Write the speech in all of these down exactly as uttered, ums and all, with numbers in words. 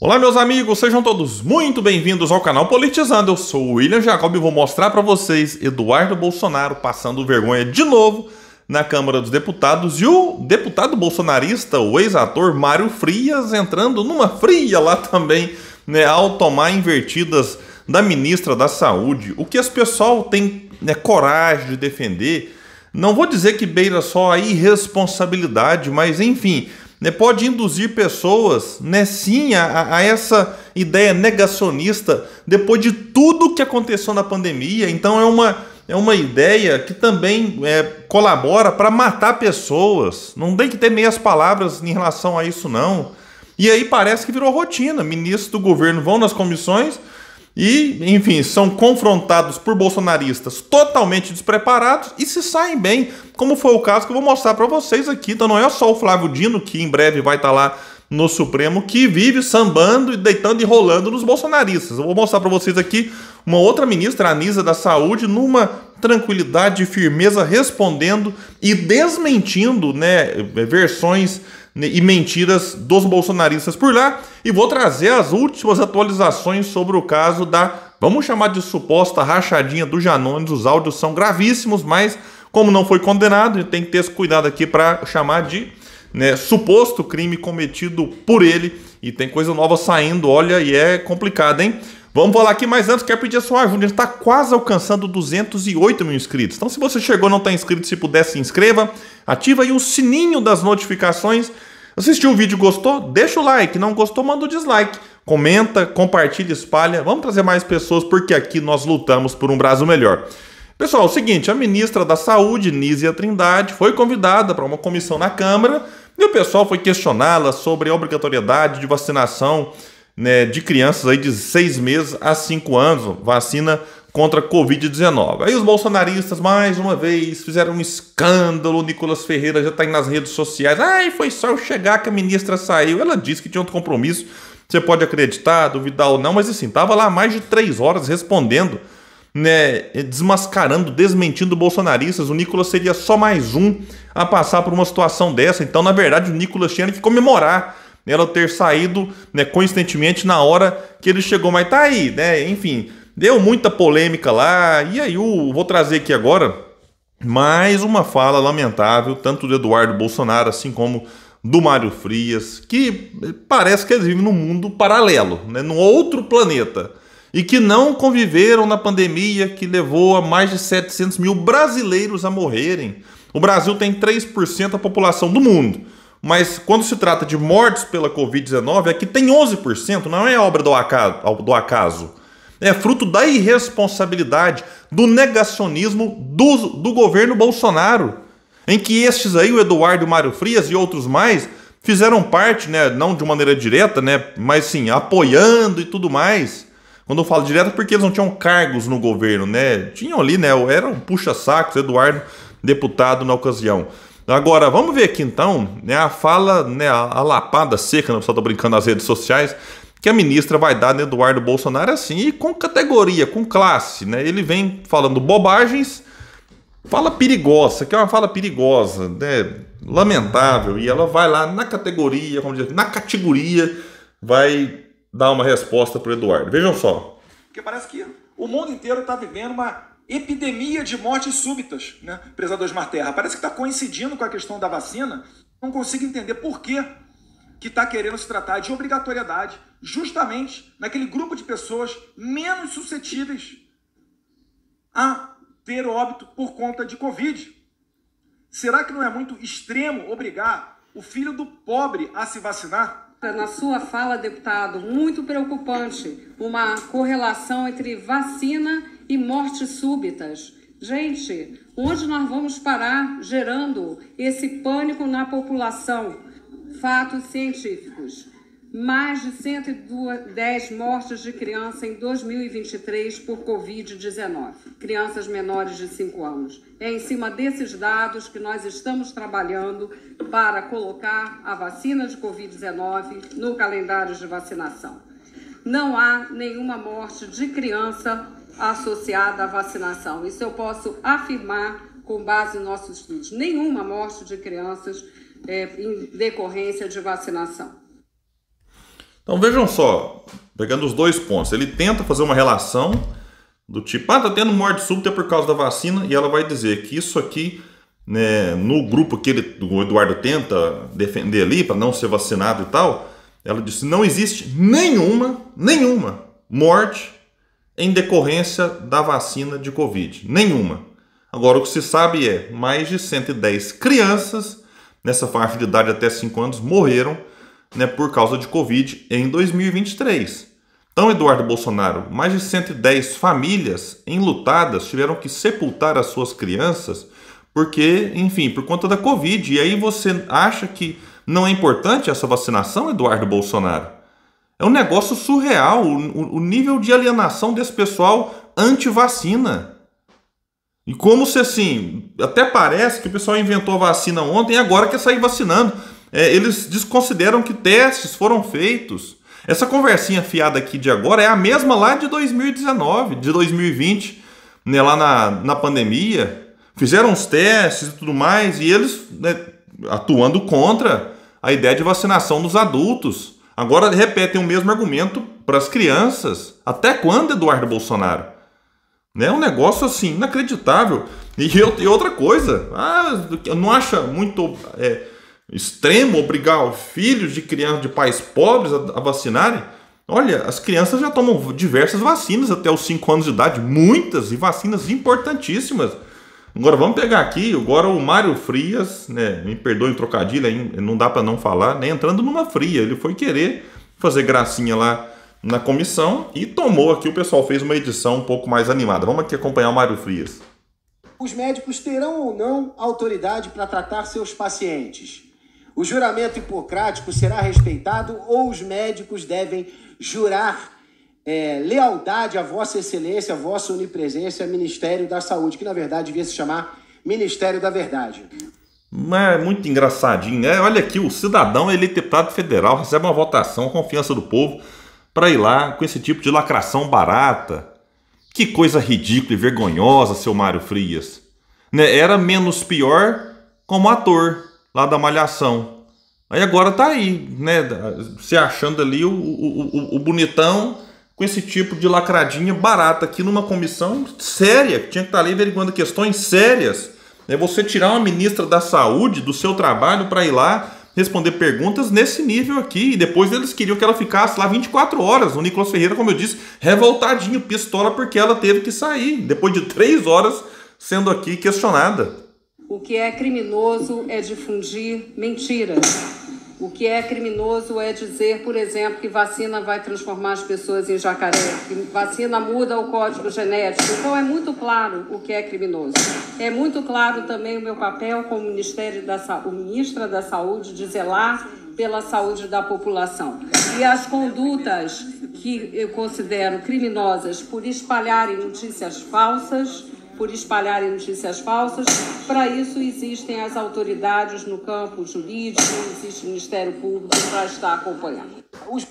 Olá meus amigos, sejam todos muito bem-vindos ao canal Politizando. Eu sou o William Jacob e vou mostrar para vocês Eduardo Bolsonaro passando vergonha de novo na Câmara dos Deputados e o deputado bolsonarista, o ex-ator Mário Frias, entrando numa fria lá também, né, ao tomar invertidas da ministra da Saúde. O que esse pessoal tem, né, coragem de defender, não vou dizer que beira só a irresponsabilidade, mas enfim, né, pode induzir pessoas, né, sim, a, a essa ideia negacionista depois de tudo que aconteceu na pandemia. Então é uma, é uma ideia que também é, colabora para matar pessoas. Não tem que ter meias palavras em relação a isso, não. E aí parece que virou rotina. Ministros do governo vão nas comissões e, enfim, são confrontados por bolsonaristas totalmente despreparados e se saem bem, como foi o caso que eu vou mostrar para vocês aqui. Então não é só o Flávio Dino, que em breve vai estar lá no Supremo, que vive sambando e deitando e rolando nos bolsonaristas. Eu vou mostrar para vocês aqui uma outra ministra, a Nísia da Saúde, numa tranquilidade e firmeza, respondendo e desmentindo, né, versões e mentiras dos bolsonaristas por lá. E vou trazer as últimas atualizações sobre o caso da, vamos chamar de suposta rachadinha do Janones. Os áudios são gravíssimos, mas como não foi condenado, tem que ter esse cuidado aqui para chamar de, né, suposto crime cometido por ele. E tem coisa nova saindo, olha, e é complicado, hein? Vamos falar aqui, mas antes quero pedir a sua ajuda. A gente está quase alcançando duzentos e oito mil inscritos. Então se você chegou e não está inscrito, se puder se inscreva, ativa aí o sininho das notificações. Assistiu o vídeo, gostou? Deixa o like. Não gostou, manda o dislike. Comenta, compartilha, espalha. Vamos trazer mais pessoas, porque aqui nós lutamos por um Brasil melhor. Pessoal, é o seguinte, a ministra da Saúde, Nísia Trindade, foi convidada para uma comissão na Câmara e o pessoal foi questioná-la sobre a obrigatoriedade de vacinação, né, de crianças aí de seis meses a cinco anos, vacina contra covid dezenove. Aí os bolsonaristas, mais uma vez, fizeram um escândalo. O Nicolas Ferreira já está aí nas redes sociais. Ai, foi só eu chegar que a ministra saiu. Ela disse que tinha outro compromisso. Você pode acreditar, duvidar ou não, mas assim, estava lá mais de três horas respondendo, né, desmascarando, desmentindo bolsonaristas. O Nicolas seria só mais um a passar por uma situação dessa. Então, na verdade, o Nicolas tinha que comemorar ela ter saído, né, coincidentemente na hora que ele chegou, mas tá aí, né, enfim, deu muita polêmica lá. E aí eu vou trazer aqui agora mais uma fala lamentável, tanto do Eduardo Bolsonaro, assim como do Mário Frias, que parece que eles vivem num mundo paralelo, né, num outro planeta, e que não conviveram na pandemia que levou a mais de setecentos mil brasileiros a morrerem. O Brasil tem três por cento da população do mundo, mas quando se trata de mortes pela covid dezenove, aqui tem onze por cento, não é obra do acaso, do acaso. É fruto da irresponsabilidade, do negacionismo do, do governo Bolsonaro, em que estes aí, o Eduardo e o Mário Frias e outros mais, fizeram parte, né, não de maneira direta, né, mas sim, apoiando e tudo mais. Quando eu falo direto, porque eles não tinham cargos no governo, né, tinham ali, né, era um puxa-sacos, Eduardo, deputado na ocasião. Agora, vamos ver aqui então, né, a fala, né, a, a lapada seca, né, o pessoal tá brincando nas redes sociais, que a ministra vai dar, né, Eduardo Bolsonaro, assim, e com categoria, com classe, né? Ele vem falando bobagens, fala perigosa, que é uma fala perigosa, né, lamentável, e ela vai lá na categoria, como dizer, na categoria, vai dar uma resposta pro Eduardo. Vejam só. Porque parece que o mundo inteiro tá vivendo uma epidemia de mortes súbitas, né, prezado Osmar Terra. Parece que está coincidindo com a questão da vacina. Não consigo entender por que está querendo se tratar de obrigatoriedade justamente naquele grupo de pessoas menos suscetíveis a ter óbito por conta de Covid. Será que não é muito extremo obrigar o filho do pobre a se vacinar? Na sua fala, deputado, muito preocupante, uma correlação entre vacina e mortes súbitas. Gente, onde nós vamos parar gerando esse pânico na população? Fatos científicos. Mais de cento e dez mortes de criança em dois mil e vinte e três por covid dezenove. Crianças menores de cinco anos. É em cima desses dados que nós estamos trabalhando para colocar a vacina de covid dezenove no calendário de vacinação. Não há nenhuma morte de criança associada à vacinação. Isso eu posso afirmar com base em nossos estudos. Nenhuma morte de crianças é, em decorrência de vacinação. Então vejam só, pegando os dois pontos, ele tenta fazer uma relação do tipo, ah, tá tendo morte súbita por causa da vacina, e ela vai dizer que isso aqui, né, no grupo que ele, o Eduardo tenta defender ali para não ser vacinado e tal, ela disse, não existe nenhuma, nenhuma morte em decorrência da vacina de Covid, nenhuma. Agora, o que se sabe é, mais de cento e dez crianças, nessa faixa de idade até cinco anos, morreram, né, por causa de Covid em dois mil e vinte e três. Então, Eduardo Bolsonaro, mais de cento e dez famílias enlutadas tiveram que sepultar as suas crianças, porque, enfim, por conta da Covid. E aí você acha que não é importante essa vacinação, Eduardo Bolsonaro? É um negócio surreal, o, o nível de alienação desse pessoal anti-vacina. E como se, assim, até parece que o pessoal inventou a vacina ontem e agora quer sair vacinando. É, eles desconsideram que testes foram feitos. Essa conversinha fiada aqui de agora é a mesma lá de dois mil e dezenove, de dois mil e vinte, né, lá na, na pandemia. Fizeram os testes e tudo mais, e eles, né, atuando contra a ideia de vacinação dos adultos. Agora repetem o mesmo argumento para as crianças. Até quando, Eduardo Bolsonaro? É, né, um negócio assim inacreditável. E, e outra coisa, ah, não acha muito... É, extremo obrigar filhos de crianças de pais pobres a, a vacinarem? Olha, as crianças já tomam diversas vacinas até os cinco anos de idade, muitas, e vacinas importantíssimas. Agora vamos pegar aqui, agora o Mário Frias, né, me perdoe o trocadilho, não dá para não falar, né, entrando numa fria, ele foi querer fazer gracinha lá na comissão e tomou aqui, o pessoal fez uma edição um pouco mais animada. Vamos aqui acompanhar o Mário Frias. Os médicos terão ou não autoridade para tratar seus pacientes? O juramento hipocrático será respeitado ou os médicos devem jurar é, lealdade à vossa excelência, à vossa onipresença, ao Ministério da Saúde, que na verdade devia se chamar Ministério da Verdade. Mas é muito engraçadinho, né? Olha aqui, o cidadão eleito deputado federal recebe uma votação, a confiança do povo, para ir lá com esse tipo de lacração barata. Que coisa ridícula e vergonhosa, seu Mário Frias. Né? Era menos pior como ator lá da Malhação. Aí agora tá aí, né, se achando ali o, o, o, o bonitão com esse tipo de lacradinha barata aqui numa comissão séria, que tinha que estar ali averiguando questões sérias. É você tirar uma ministra da saúde do seu trabalho para ir lá responder perguntas nesse nível aqui. E depois eles queriam que ela ficasse lá vinte e quatro horas. O Nicolas Ferreira, como eu disse, revoltadinho, pistola, porque ela teve que sair depois de três horas sendo aqui questionada. O que é criminoso é difundir mentiras. O que é criminoso é dizer, por exemplo, que vacina vai transformar as pessoas em jacaré, que vacina muda o código genético. Então é muito claro o que é criminoso. É muito claro também o meu papel como Ministério da Saúde, ministra da Saúde, de zelar pela saúde da população. E as condutas que eu considero criminosas por espalharem notícias falsas, por espalharem notícias falsas, para isso existem as autoridades no campo jurídico, existe o Ministério Público para estar acompanhando. Os...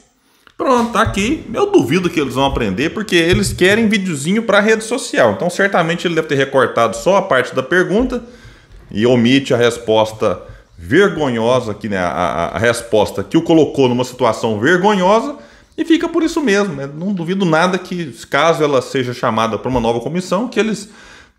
Pronto, tá aqui. Eu duvido que eles vão aprender, porque eles querem videozinho para a rede social. Então, certamente, ele deve ter recortado só a parte da pergunta e omite a resposta vergonhosa, que, né, a, a, a resposta que o colocou numa situação vergonhosa, e fica por isso mesmo. Né? Não duvido nada que, caso ela seja chamada para uma nova comissão, que eles...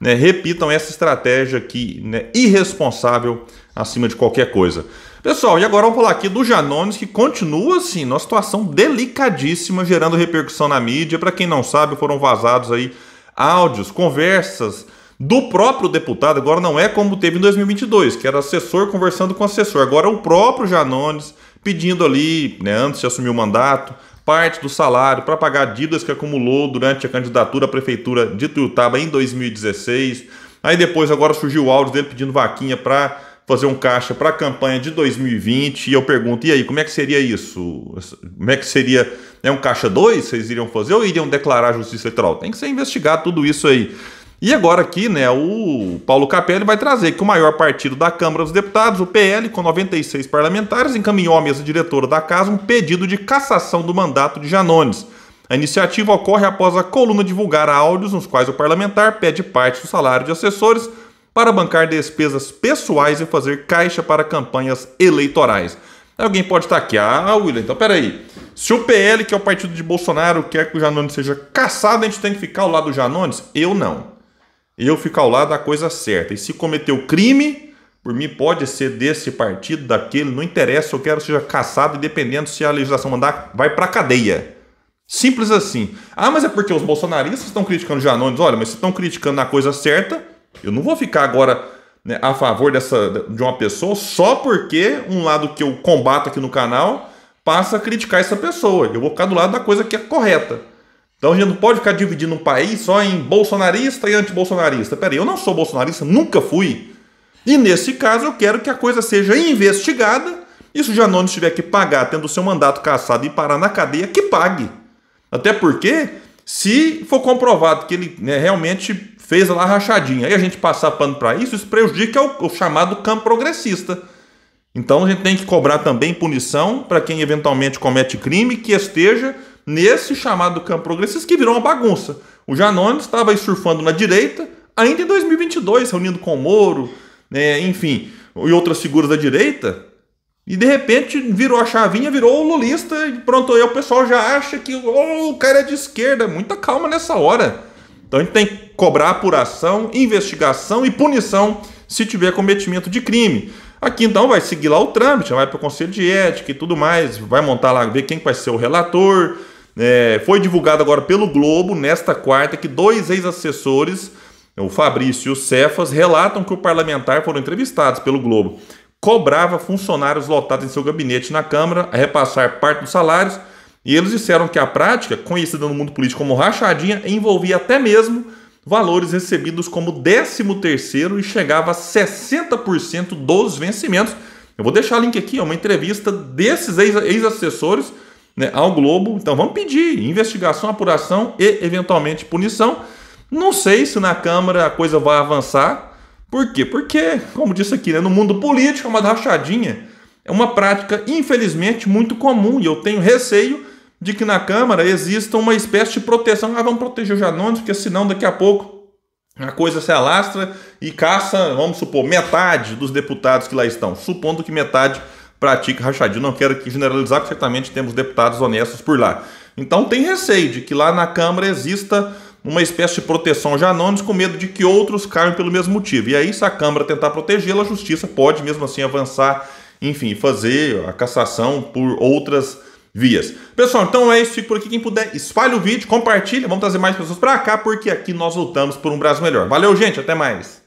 Né, repitam essa estratégia aqui, né, irresponsável acima de qualquer coisa. Pessoal, e agora vamos falar aqui do Janones, que continua assim, numa situação delicadíssima, gerando repercussão na mídia. Para quem não sabe, foram vazados aí áudios, conversas do próprio deputado. Agora não é como teve em dois mil e vinte e dois, que era assessor conversando com assessor. Agora é o próprio Janones pedindo ali, né, antes de assumir o mandato, parte do salário para pagar dívidas que acumulou durante a candidatura à prefeitura de Tuiutaba em dois mil e dezesseis. Aí depois agora surgiu o áudio dele pedindo vaquinha para fazer um caixa para a campanha de dois mil e vinte. E eu pergunto, e aí, como é que seria isso? Como é que seria? É um caixa dois? Vocês iriam fazer ou iriam declarar à Justiça Eleitoral? Tem que ser investigado tudo isso aí. E agora aqui, né, o Paulo Capelli vai trazer que o maior partido da Câmara dos Deputados, o P L, com noventa e seis parlamentares, encaminhou à mesa diretora da casa um pedido de cassação do mandato de Janones. A iniciativa ocorre após a coluna divulgar áudios nos quais o parlamentar pede parte do salário de assessores para bancar despesas pessoais e fazer caixa para campanhas eleitorais. Alguém pode estar aqui. Ah, William, então peraí. Se o P L, que é o partido de Bolsonaro, quer que o Janones seja caçado, a gente tem que ficar ao lado do Janones? Eu não. Eu fico ao lado da coisa certa. E se cometeu crime, por mim pode ser desse partido, daquele, não interessa, eu quero que seja caçado, e dependendo se a legislação mandar, vai pra cadeia. Simples assim. Ah, mas é porque os bolsonaristas estão criticando o Janones. Olha, mas se estão criticando na coisa certa, eu não vou ficar agora, né, a favor dessa, de uma pessoa só porque um lado que eu combato aqui no canal passa a criticar essa pessoa. Eu vou ficar do lado da coisa que é correta. Então a gente não pode ficar dividindo um país só em bolsonarista e antibolsonarista. Pera aí, eu não sou bolsonarista, nunca fui. E nesse caso eu quero que a coisa seja investigada. E se o Janones tiver que pagar, tendo o seu mandato cassado e parar na cadeia, que pague. Até porque, se for comprovado que ele, né, realmente fez lá a rachadinha e a gente passar pano para isso, isso prejudica o, o chamado campo progressista. Então a gente tem que cobrar também punição para quem eventualmente comete crime que esteja nesse chamado campo progressista, que virou uma bagunça. O Janones estava aí surfando na direita, ainda em dois mil e vinte e dois, reunindo com o Moro, né, enfim, e outras figuras da direita, e de repente virou a chavinha, virou o lulista, e pronto, aí o pessoal já acha que oh, o cara é de esquerda. Muita calma nessa hora. Então a gente tem que cobrar apuração, investigação e punição se tiver cometimento de crime. Aqui então vai seguir lá o trâmite, vai para o Conselho de Ética e tudo mais, vai montar lá, ver quem vai ser o relator. É, foi divulgado agora pelo Globo, nesta quarta, que dois ex-assessores, o Fabrício e o Cefas, relatam que o parlamentar foram entrevistados pelo Globo. Cobrava funcionários lotados em seu gabinete na Câmara a repassar parte dos salários, e eles disseram que a prática, conhecida no mundo político como rachadinha, envolvia até mesmo valores recebidos como décimo terceiro e chegava a sessenta por cento dos vencimentos. Eu vou deixar o link aqui, é uma entrevista desses ex-assessores, né, ao Globo. Então vamos pedir investigação, apuração e eventualmente punição. Não sei se na Câmara a coisa vai avançar. Por quê? Porque, como disse aqui, né, no mundo político é uma rachadinha. É uma prática, infelizmente, muito comum. E eu tenho receio de que na Câmara exista uma espécie de proteção. Ah, vamos proteger o Janones, porque senão daqui a pouco a coisa se alastra e caça, vamos supor, metade dos deputados que lá estão. Supondo que metade pratica rachadinha. Não quero aqui generalizar, porque certamente temos deputados honestos por lá. Então tem receio de que lá na Câmara exista uma espécie de proteção ao Janones, com medo de que outros caiam pelo mesmo motivo. E aí, se a Câmara tentar protegê-la, a Justiça pode mesmo assim avançar, enfim, fazer a cassação por outras vias. Pessoal, então é isso. Fico por aqui. Quem puder, espalhe o vídeo, compartilha. Vamos trazer mais pessoas para cá, porque aqui nós lutamos por um Brasil melhor. Valeu, gente. Até mais.